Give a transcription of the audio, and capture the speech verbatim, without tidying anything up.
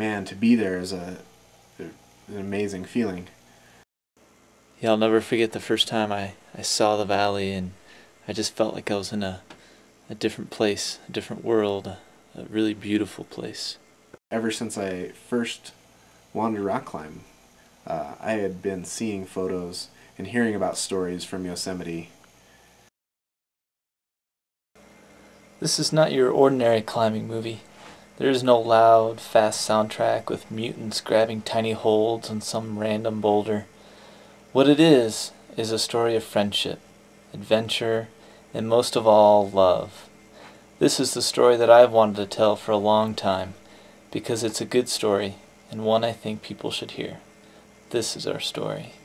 man, to be there is a an amazing feeling. Yeah, I'll never forget the first time I, I saw the valley, and I just felt like I was in a, a different place, a different world, a, a really beautiful place. Ever since I first wanted to rock climb, uh, I had been seeing photos and hearing about stories from Yosemite. This is not your ordinary climbing movie. There is no loud, fast soundtrack with mutants grabbing tiny holds on some random boulder. What it is, is a story of friendship, adventure, and most of all, love. This is the story that I've wanted to tell for a long time, because it's a good story, and one I think people should hear. This is our story.